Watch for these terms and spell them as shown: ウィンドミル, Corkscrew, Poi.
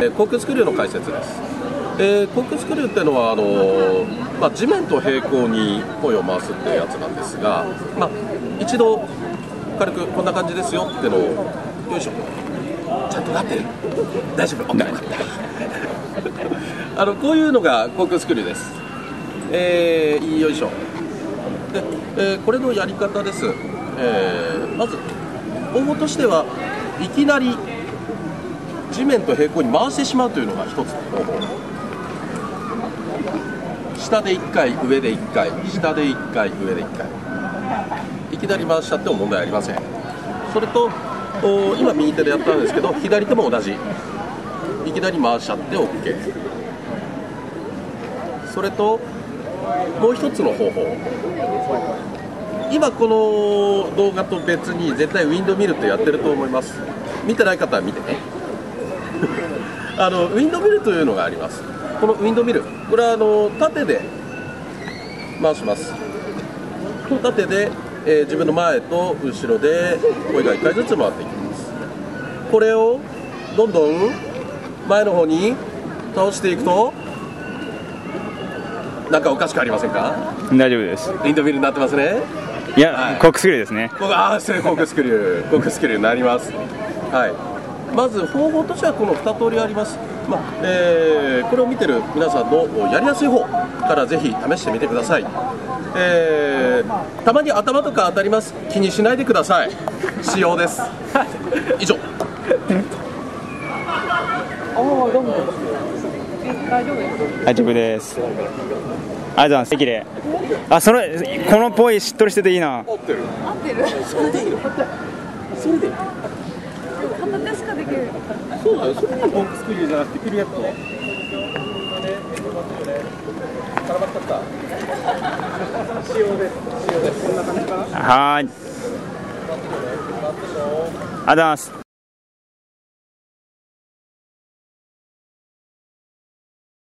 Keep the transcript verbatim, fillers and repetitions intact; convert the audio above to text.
コークスクリューの解説です。えー、コークスクリューっていうのはあのーまあ、地面と平行にポイを回すっていうやつなんですが、まあ、一度軽くこんな感じですよっていうのをよいしょちゃんとなってる大丈夫 OK あのこういうのがコークスクリューです、えー、よいしょで、えー、これのやり方です、えー、まず方法としてはいきなり地面と平行に回してしまうというのが一つの方法。下でいっかい、上でいっかい、下でいっかい、上でいっかい、いきなり回しちゃっても問題ありません。それと今右手でやったんですけど、左手も同じ、いきなり回しちゃって OK。 それともう一つの方法、今この動画と別に絶対ウィンドミルってやってると思います。見てない方は見てねあのウィンドミルというのがあります。このウィンドミル、これはあの縦で回します。縦で、えー、自分の前と後ろでこれがいっかいずつ回っていきます。これをどんどん前の方に倒していくとなんかおかしくありませんか？大丈夫です。ウィンドミルになってますね。いや、はい、コークスクリューですね。ああ、それコークスクリューコークスクリューになりますはい。まず方法としてはこのに通りあります、まあえー、これを見てる皆さんのやりやすい方からぜひ試してみてください、えー、たまに頭とか当たります。気にしないでください。仕様です以上大丈夫です。ありがとうございます。それこのポイしっとりしてていいな。合ってる合ってるそれでいいよ。それでいい片手しかできる。そうだよ。それにボックスクリューじゃなくてクリアット。絡まっちゃった。仕様です。仕様です。こんな感じかな。はい。ありがとうございます。